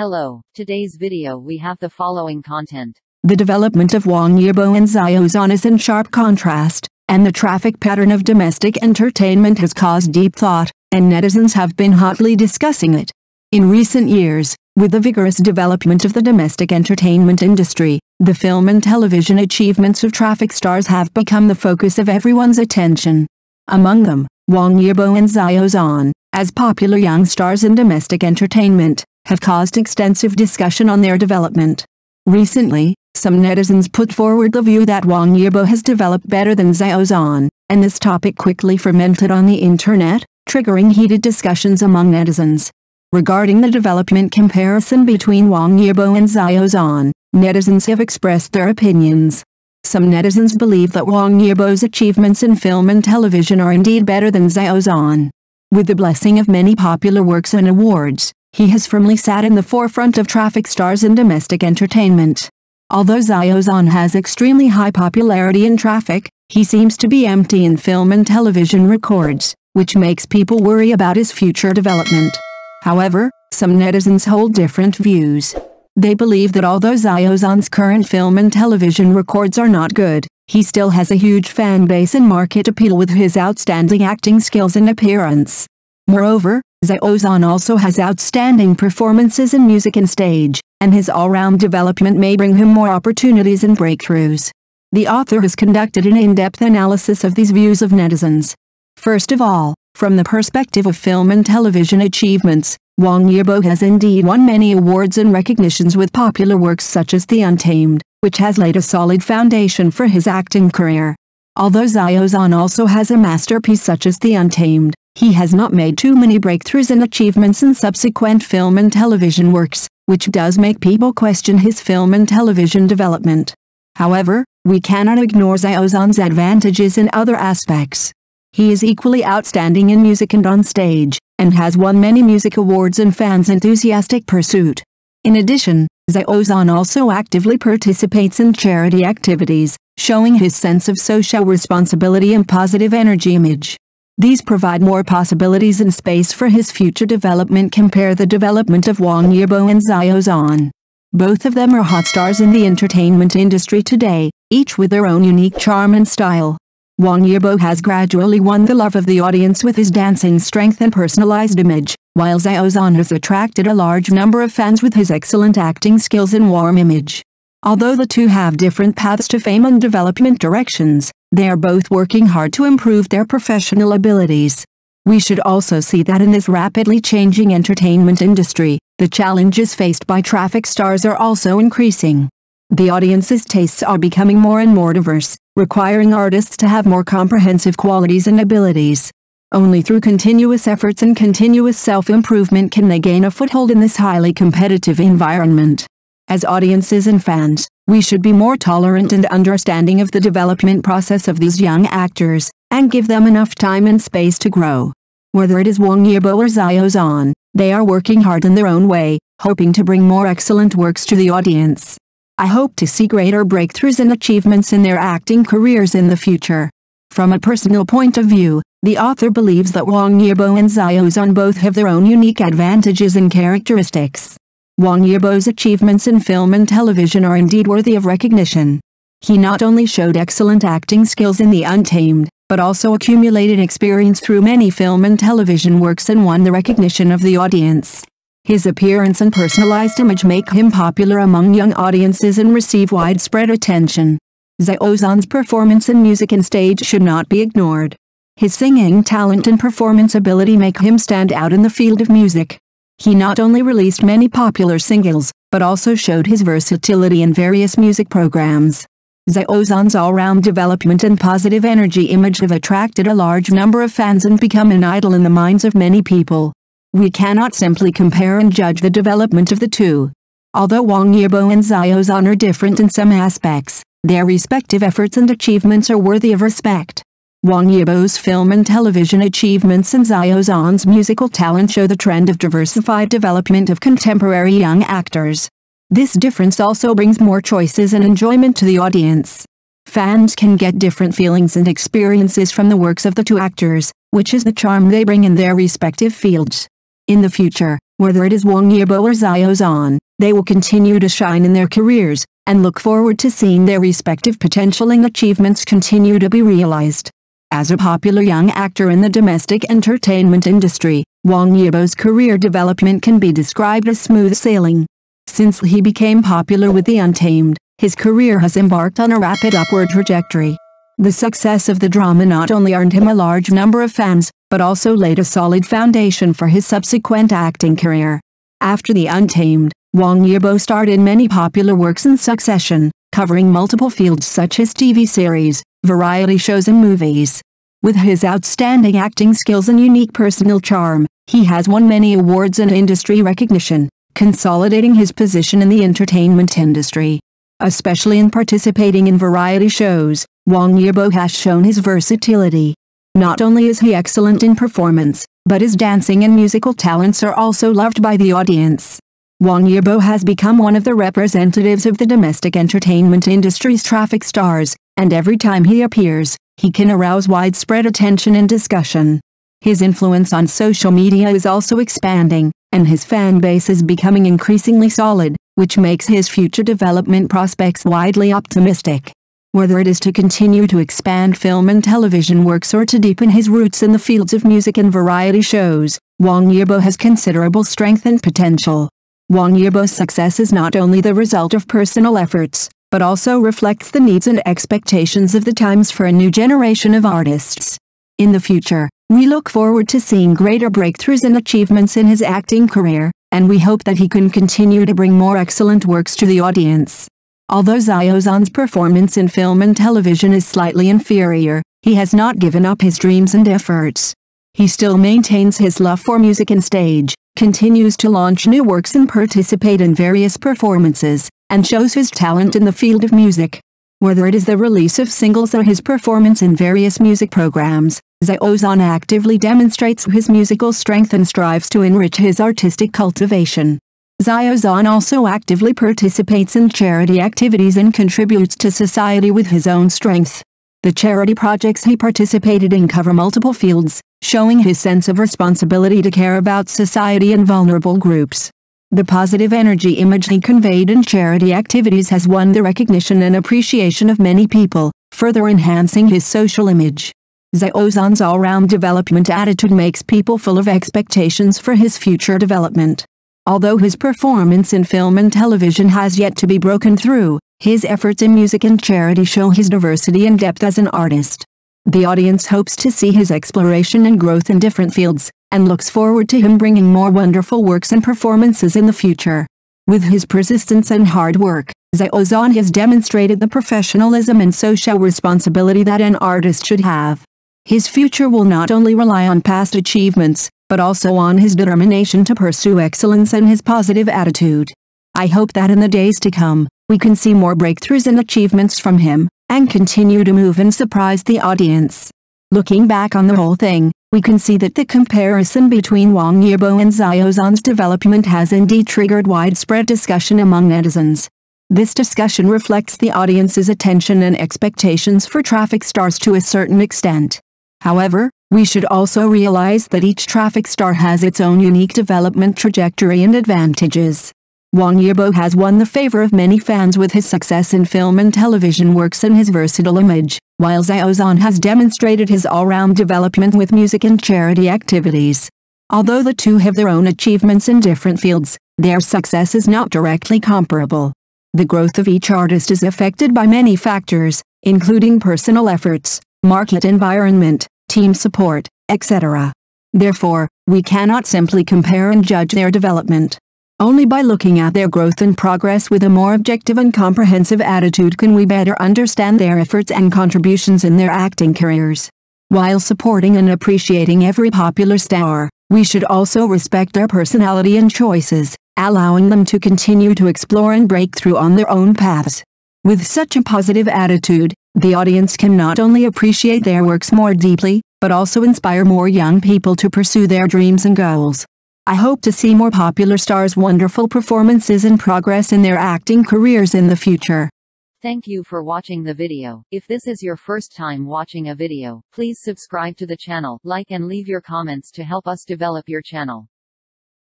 Hello, today's video we have the following content. The development of Wang Yibo and Xiao Zhan is in sharp contrast, and the traffic pattern of domestic entertainment has caused deep thought, and netizens have been hotly discussing it. In recent years, with the vigorous development of the domestic entertainment industry, the film and television achievements of traffic stars have become the focus of everyone's attention. Among them, Wang Yibo and Xiao Zhan, as popular young stars in domestic entertainment, have caused extensive discussion on their development. Recently, some netizens put forward the view that Wang Yibo has developed better than Xiao Zhan, and this topic quickly fermented on the internet, triggering heated discussions among netizens. Regarding the development comparison between Wang Yibo and Xiao Zhan, netizens have expressed their opinions. Some netizens believe that Wang Yibo's achievements in film and television are indeed better than Xiao Zhan. With the blessing of many popular works and awards, he has firmly sat in the forefront of traffic stars in domestic entertainment. Although Xiao Zhan has extremely high popularity in traffic, he seems to be empty in film and television records, which makes people worry about his future development. However, some netizens hold different views. They believe that although Xiao Zhan's current film and television records are not good, he still has a huge fan base and market appeal with his outstanding acting skills and appearance. Moreover, Xiao Zhan also has outstanding performances in music and stage, and his all-round development may bring him more opportunities and breakthroughs. The author has conducted an in-depth analysis of these views of netizens. First of all, from the perspective of film and television achievements, Wang Yibo has indeed won many awards and recognitions with popular works such as The Untamed, which has laid a solid foundation for his acting career. Although Xiao Zhan also has a masterpiece such as The Untamed, he has not made too many breakthroughs and achievements in subsequent film and television works, which does make people question his film and television development. However, we cannot ignore Xiao Zhan's advantages in other aspects. He is equally outstanding in music and on stage, and has won many music awards and fans' enthusiastic pursuit. In addition, Xiao Zhan also actively participates in charity activities, showing his sense of social responsibility and positive energy image. These provide more possibilities and space for his future development. Compare the development of Wang Yibo and Xiao Zhan. Both of them are hot stars in the entertainment industry today, each with their own unique charm and style. Wang Yibo has gradually won the love of the audience with his dancing strength and personalized image, while Xiao Zhan has attracted a large number of fans with his excellent acting skills and warm image. Although the two have different paths to fame and development directions, they are both working hard to improve their professional abilities. We should also see that in this rapidly changing entertainment industry, the challenges faced by traffic stars are also increasing. The audience's tastes are becoming more and more diverse, requiring artists to have more comprehensive qualities and abilities. Only through continuous efforts and continuous self-improvement can they gain a foothold in this highly competitive environment. As audiences and fans, we should be more tolerant and understanding of the development process of these young actors, and give them enough time and space to grow. Whether it is Wang Yibo or Xiao Zhan, they are working hard in their own way, hoping to bring more excellent works to the audience. I hope to see greater breakthroughs and achievements in their acting careers in the future. From a personal point of view, the author believes that Wang Yibo and Xiao Zhan both have their own unique advantages and characteristics. Wang Yibo's achievements in film and television are indeed worthy of recognition. He not only showed excellent acting skills in The Untamed, but also accumulated experience through many film and television works and won the recognition of the audience. His appearance and personalized image make him popular among young audiences and receive widespread attention. Xiao Zhan's performance in music and stage should not be ignored. His singing talent and performance ability make him stand out in the field of music. He not only released many popular singles, but also showed his versatility in various music programs. Xiao Zhan's all-round development and positive energy image have attracted a large number of fans and become an idol in the minds of many people. We cannot simply compare and judge the development of the two. Although Wang Yibo and Xiao Zhan are different in some aspects, their respective efforts and achievements are worthy of respect. Wang Yibo's film and television achievements and Xiao Zhan's musical talent show the trend of diversified development of contemporary young actors. This difference also brings more choices and enjoyment to the audience. Fans can get different feelings and experiences from the works of the two actors, which is the charm they bring in their respective fields. In the future, Whether it is Wang Yibo or Xiao Zhan, they will continue to shine in their careers, and look forward to seeing their respective potential and achievements continue to be realized. As a popular young actor in the domestic entertainment industry, Wang Yibo's career development can be described as smooth sailing. Since he became popular with The Untamed, his career has embarked on a rapid upward trajectory. The success of the drama not only earned him a large number of fans, but also laid a solid foundation for his subsequent acting career. After The Untamed, Wang Yibo starred in many popular works in succession, covering multiple fields such as TV series, variety shows and movies. With his outstanding acting skills and unique personal charm, he has won many awards and industry recognition, consolidating his position in the entertainment industry. Especially in participating in variety shows, Wang Yibo has shown his versatility. Not only is he excellent in performance, but his dancing and musical talents are also loved by the audience. Wang Yibo has become one of the representatives of the domestic entertainment industry's traffic stars, and every time he appears, he can arouse widespread attention and discussion. His influence on social media is also expanding, and his fan base is becoming increasingly solid, which makes his future development prospects widely optimistic. Whether it is to continue to expand film and television works or to deepen his roots in the fields of music and variety shows, Wang Yibo has considerable strength and potential. Wang Yibo's success is not only the result of personal efforts, but also reflects the needs and expectations of the times for a new generation of artists. In the future, we look forward to seeing greater breakthroughs and achievements in his acting career, and we hope that he can continue to bring more excellent works to the audience. Although Xiao Zhan's performance in film and television is slightly inferior, he has not given up his dreams and efforts. He still maintains his love for music and stage, continues to launch new works and participate in various performances, and shows his talent in the field of music. Whether it is the release of singles or his performance in various music programs, Xiao Zhan actively demonstrates his musical strength and strives to enrich his artistic cultivation. Xiao Zhan also actively participates in charity activities and contributes to society with his own strength. The charity projects he participated in cover multiple fields, showing his sense of responsibility to care about society and vulnerable groups. The positive energy image he conveyed in charity activities has won the recognition and appreciation of many people, further enhancing his social image. Xiao Zhan's all-round development attitude makes people full of expectations for his future development. Although his performance in film and television has yet to be broken through, his efforts in music and charity show his diversity and depth as an artist. The audience hopes to see his exploration and growth in different fields, and looks forward to him bringing more wonderful works and performances in the future. With his persistence and hard work, Xiao Zhan has demonstrated the professionalism and social responsibility that an artist should have. His future will not only rely on past achievements, but also on his determination to pursue excellence and his positive attitude. I hope that in the days to come, we can see more breakthroughs and achievements from him, and continue to move and surprise the audience. Looking back on the whole thing, we can see that the comparison between Wang Yibo and Xiao Zhan's development has indeed triggered widespread discussion among netizens. This discussion reflects the audience's attention and expectations for traffic stars to a certain extent. However, we should also realize that each traffic star has its own unique development trajectory and advantages. Wang Yibo has won the favor of many fans with his success in film and television works and his versatile image, while Xiao Zhan has demonstrated his all-round development with music and charity activities. Although the two have their own achievements in different fields, their success is not directly comparable. The growth of each artist is affected by many factors, including personal efforts, market environment, team support, etc. Therefore, we cannot simply compare and judge their development. Only by looking at their growth and progress with a more objective and comprehensive attitude can we better understand their efforts and contributions in their acting careers. While supporting and appreciating every popular star, we should also respect their personality and choices, allowing them to continue to explore and break through on their own paths. With such a positive attitude, the audience can not only appreciate their works more deeply, but also inspire more young people to pursue their dreams and goals. I hope to see more popular stars' wonderful performances and progress in their acting careers in the future. Thank you for watching the video. If this is your first time watching a video, please subscribe to the channel, like and leave your comments to help us develop your channel.